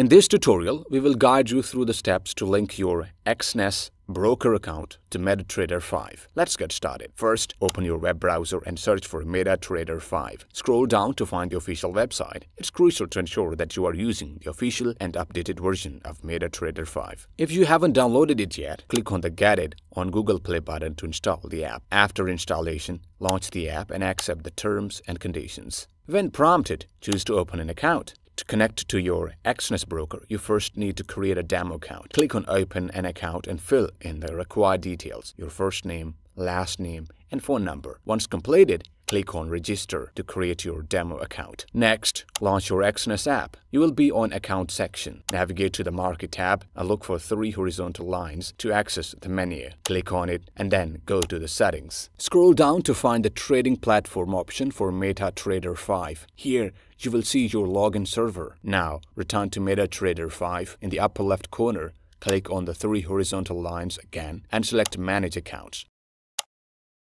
In this tutorial, we will guide you through the steps to link your Exness broker account to MetaTrader 5. Let's get started. First, open your web browser and search for MetaTrader 5. Scroll down to find the official website. It's crucial to ensure that you are using the official and updated version of MetaTrader 5. If you haven't downloaded it yet, click on the Get It on Google Play button to install the app. After installation, launch the app and accept the terms and conditions. When prompted, choose to open an account. To connect to your Exness broker, you first need to create a demo account. Click on Open an account and fill in the required details, your first name, last name, and phone number. Once completed, click on Register to create your demo account. Next, launch your Exness app. You will be on Account section. Navigate to the Market tab and look for three horizontal lines to access the menu. Click on it and then go to the Settings. Scroll down to find the Trading Platform option for MetaTrader 5. Here, you will see your login server. Now, return to MetaTrader 5 in the upper left corner. Click on the three horizontal lines again and select Manage Accounts.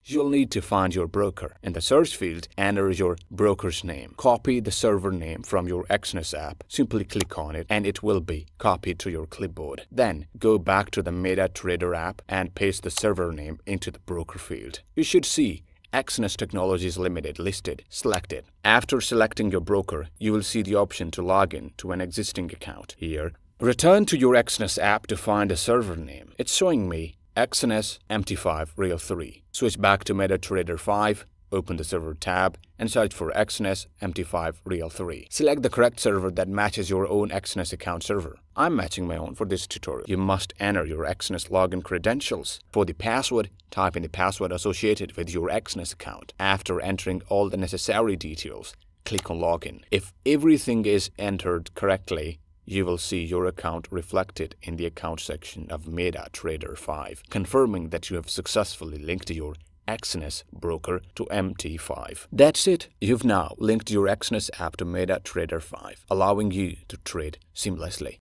You'll need to find your broker. In the search field, enter your broker's name. Copy the server name from your Exness app. Simply click on it and it will be copied to your clipboard. Then, go back to the MetaTrader app and paste the server name into the broker field. You should see Exness Technologies Limited listed. Select it. After selecting your broker, you will see the option to log in to an existing account. Here, return to your Exness app to find a server name. It's showing me Exness MT5 Real 3. Switch back to MetaTrader 5, open the Server tab, and search for Exness MT5 Real 3. Select the correct server that matches your own Exness account server. I'm matching my own for this tutorial. You must enter your Exness login credentials. For the password, type in the password associated with your Exness account. After entering all the necessary details, click on Login. If everything is entered correctly, you will see your account reflected in the account section of MetaTrader 5, confirming that you have successfully linked your Exness broker to MT5. That's it. You've now linked your Exness app to MetaTrader 5, allowing you to trade seamlessly.